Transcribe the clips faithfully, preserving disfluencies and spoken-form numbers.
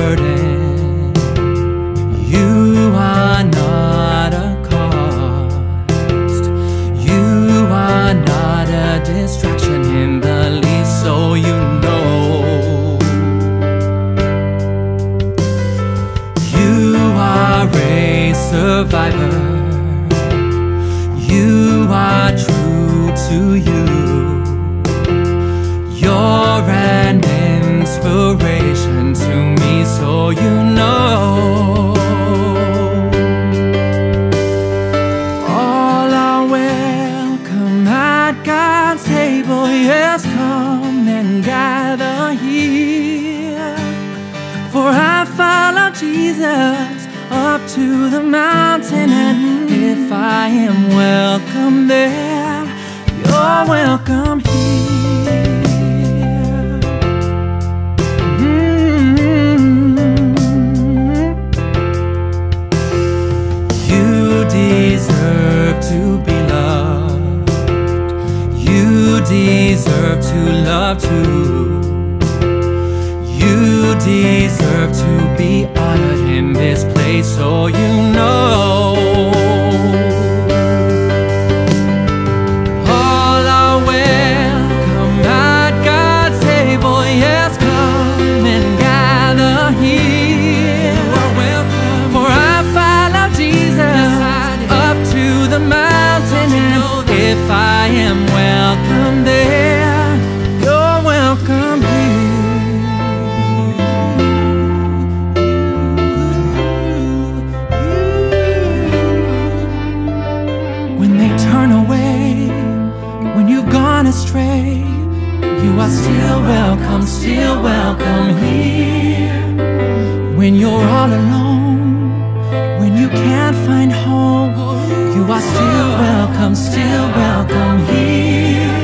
burden. You are not a cost. You are not a distraction in the least, so you know. You are a survivor. You are true to you. You're an inspiration to me, so you know. All are welcome at God's table. Yes, come and gather here, for I follow Jesus up to the mountain, and if I am welcome there, you're welcome here. To be loved, you deserve to love too. You deserve to be honored in this place, so you know. All are welcome at God's table. Yes, come and gather here. For I follow Jesus up to the mountain. If I am welcome there, you're welcome here. When they turn away, when you've gone astray, you are still welcome, still welcome here. When you're all alone, when you can't find home, you are still welcome, still welcome here.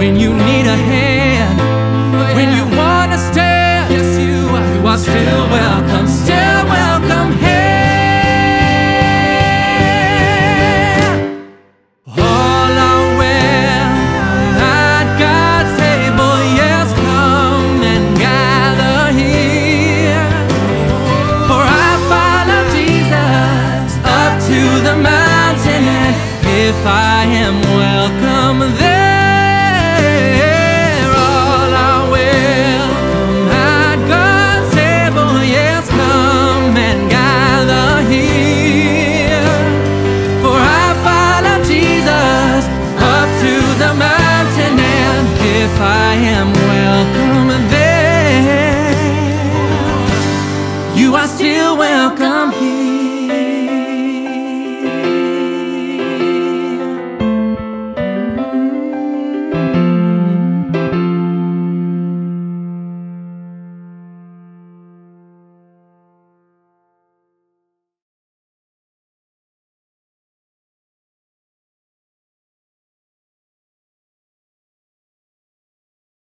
When you need a hand,